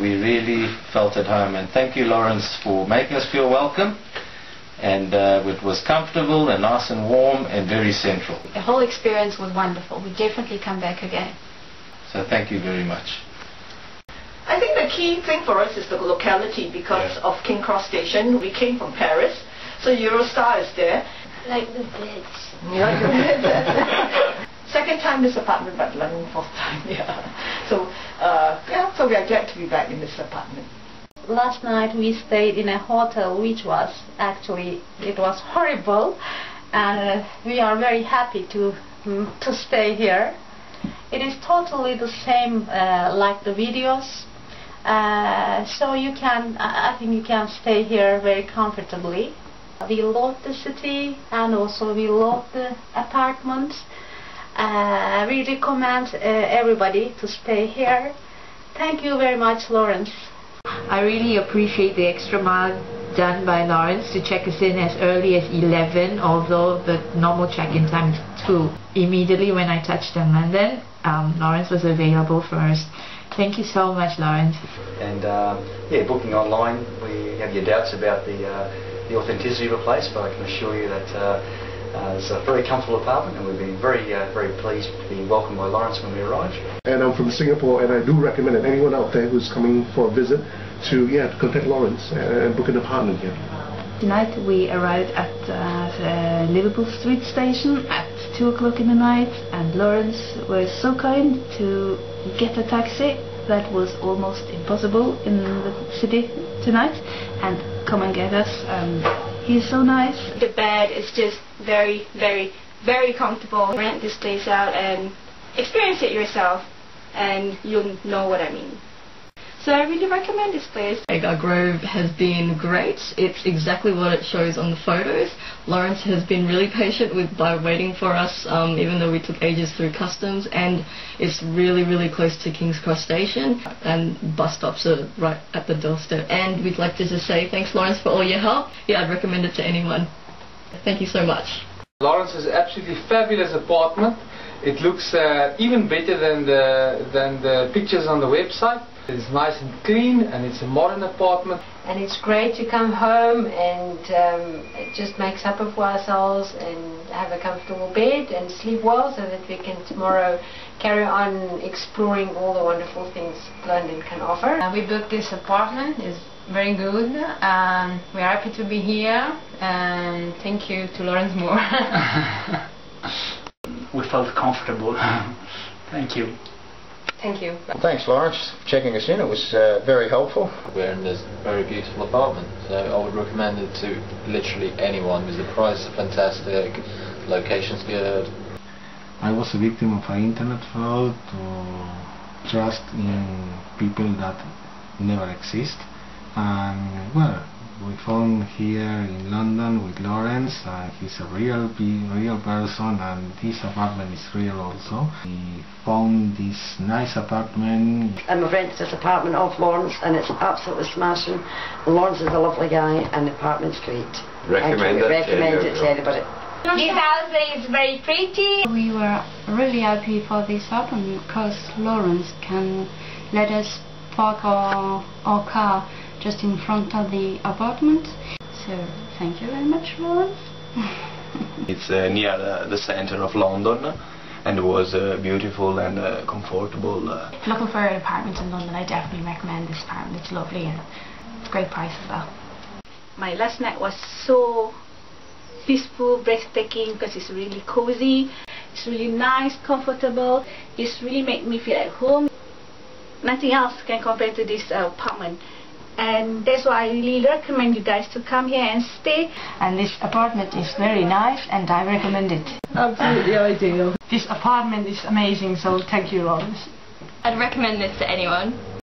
We really felt at home, and thank you, Lawrence, for making us feel welcome. And it was comfortable and nice and warm and very central. The whole experience was wonderful. We definitely come back again. So thank you very much. I think the key thing for us is the locality, because of King's Cross Station. We came from Paris, so Eurostar is there. Like the beds. Yeah, the beds. Second time this apartment, but London fourth time. Yeah. So so we are glad to be back in this apartment. Last night we stayed in a hotel which was actually, it was horrible, and we are very happy to stay here. It is totally the same like the videos, so you can, I think you can stay here very comfortably. We love the city, and also we love the apartments. We recommend everybody to stay here. Thank you very much, Lawrence. I really appreciate the extra mile done by Lawrence to check us in as early as 11, although the normal check-in time is 2. Immediately when I touched in London, Lawrence was available for us. Thank you so much, Lawrence. And yeah, booking online, we have your doubts about the authenticity of the place, but I can assure you that it's a very comfortable apartment, and we've been very pleased to be welcomed by Lawrence when we arrived. And I'm from Singapore, and I do recommend that anyone out there who's coming for a visit to contact Lawrence and book an apartment here. Tonight we arrived at the Liverpool Street Station at 2 o'clock in the night, and Lawrence was so kind to get a taxi. That was almost impossible in the city tonight, and come and get us. He's so nice. The bed is just very, very, very comfortable. Rent this place out and experience it yourself, and you'll know what I mean. So I really recommend this place. Agar Grove has been great. It's exactly what it shows on the photos. Lawrence has been really patient by waiting for us, even though we took ages through customs, and it's really, really close to King's Cross Station, and bus stops are right at the doorstep. And we'd like to just say thanks, Lawrence, for all your help. Yeah, I'd recommend it to anyone. Thank you so much. Lawrence is an absolutely fabulous apartment. It looks even better than the pictures on the website. It's nice and clean, and it's a modern apartment. And it's great to come home and just make supper for ourselves and have a comfortable bed and sleep well, so that we can tomorrow carry on exploring all the wonderful things London can offer. We booked this apartment. It's very good. We're happy to be here, and thank you to Lawrence Moore. We felt comfortable. Thank you. Thank you. Well, thanks, Lawrence, for checking us in. It was very helpful. We're in this very beautiful apartment, so I would recommend it to literally anyone, because the prices are fantastic, the location's good. I was a victim of an internet fraud, to trust in people that never exist. And well, we found here in London with Lawrence, and he's a real person, and this apartment is real also. We found this nice apartment. And we rented this apartment off Lawrence, and it's absolutely smashing. Lawrence is a lovely guy, and the apartment's great. Recommend it to everybody. This house is very pretty. We were really happy for this apartment because Lawrence can let us park our car just in front of the apartment. So thank you very much, Lawrence. It's near the center of London, and it was beautiful and comfortable. Looking for an apartment in London, I definitely recommend this apartment. It's lovely and it's great price as well. My last night was so peaceful, breathtaking, because it's really cozy, it's really nice, comfortable. It's really made me feel at home. Nothing else can compare to this apartment, and that's why I really recommend you guys to come here and stay. And this apartment is very nice, and I recommend it. Absolutely ideal. This apartment is amazing, so thank you, Lawrence. I'd recommend this to anyone.